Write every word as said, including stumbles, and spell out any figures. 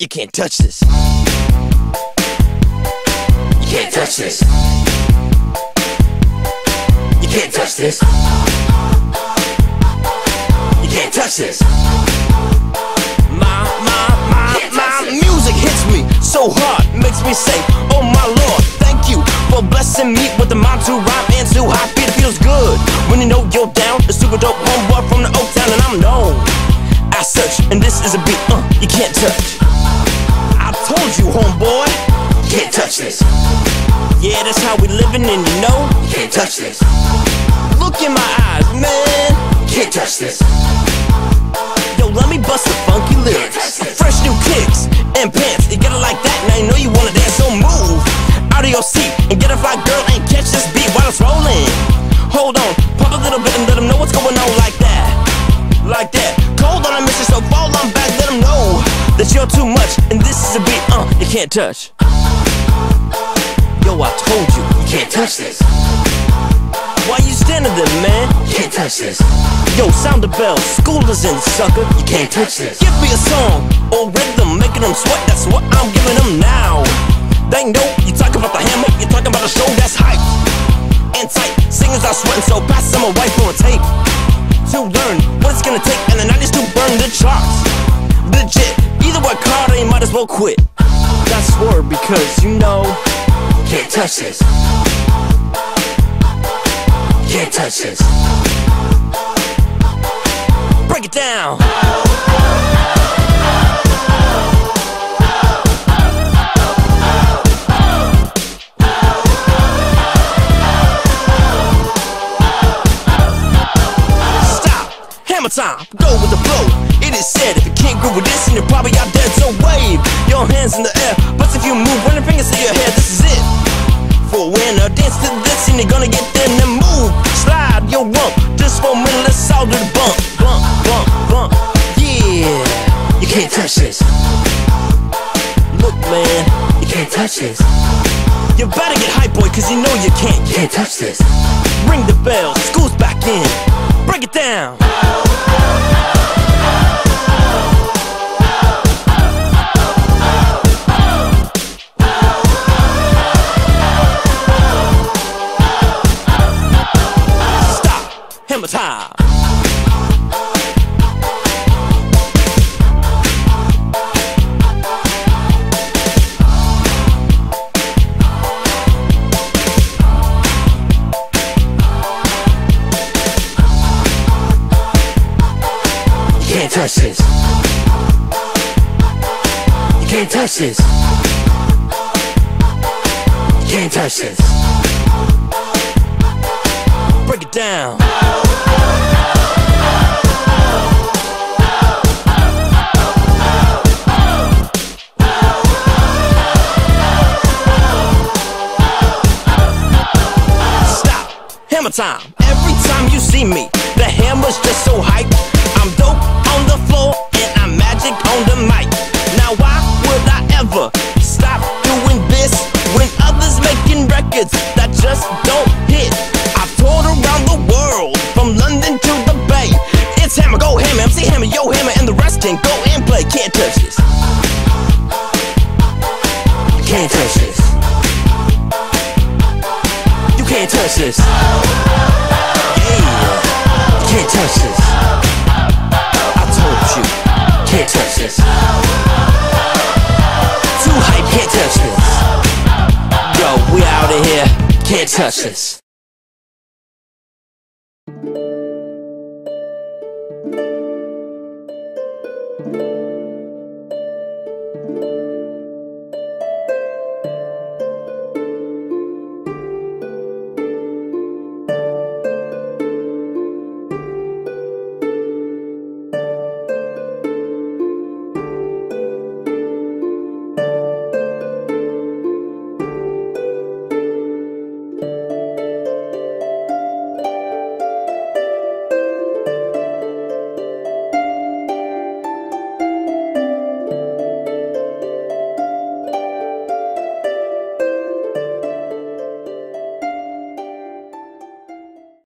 You can't touch this. You can't touch this. You can't touch this. You can't touch this. My, my, my, my music hits me so hard, makes me say, oh my Lord, thank you for blessing me with the mind to rhyme and to high beat. It feels good when you know you're down. The super dope homeboy from the Oak Town, and I'm known. I search, and this is a beat uh, you can't touch. I told you, homeboy, you can't touch this. Yeah, that's how we living, and you know, you can't touch this. Look in my eyes, man, you can't touch this. Yo, let me bust the funky lyrics. Fresh new kicks and pants, you get it like that, now you know you wanna dance, so move out of your seat and get a fly girl and catch this beat while it's rolling. Hold on, pop a little bit and let them know what's going on like that, like that. Cold on a mission, so fall on back, let them know that you're too much, and this is a beat uh, you can't touch. Yo, I told you, you can't touch this. Why you standing there, man? You can't touch this. Yo, sound the bell, school is in, sucker. You can't touch this. Give me a song or rhythm, making them sweat, that's what I'm giving them now. They know you talking about the hammer, you talking about a show that's hype and tight. Singers are sweating, so pass them away for a tape to learn what it's gonna take in the nineties to burn the charts. Legit, either work hard or you might as well quit. That's word because you know, you can't touch this. You can't touch this. Break it down. Time. Go with the flow, it is said if you can't groove with this, then you're probably out dead. So wave your hands in the air, but if you move, running fingers to your head, this is it. For when I dance to this, and you're gonna get them to move. Slide your rump, just for a minute, let's all do the bump. Bump, bump, bump, yeah. You can't touch this. Look man, you can't touch this. You better get hype boy, cause you know you can't. You can't touch this. Ring the bell, school's back in. Break it down. Hammer time. You can't touch this. You can't touch this. You can't touch this. Break it down. Time. Every time you see me, the hammer's just so hype. I'm dope on the floor and I'm magic on the mic. Now why would I ever stop doing this when others making records that just don't hit? I've toured around the world, from London to the Bay. It's Hammer, go Hammer, M C Hammer, yo Hammer, and the rest can go and play. Can't touch this. You can't touch this. You can't touch this. Can't touch this. I told you, can't touch this. Too hype, can't touch this. Yo, we out of here, can't touch this.